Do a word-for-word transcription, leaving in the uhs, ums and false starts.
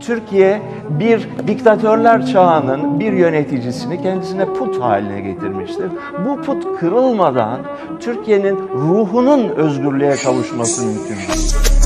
Türkiye bir diktatörler çağının bir yöneticisini kendisine put haline getirmiştir. Bu put kırılmadan Türkiye'nin ruhunun özgürlüğe kavuşması mümkün.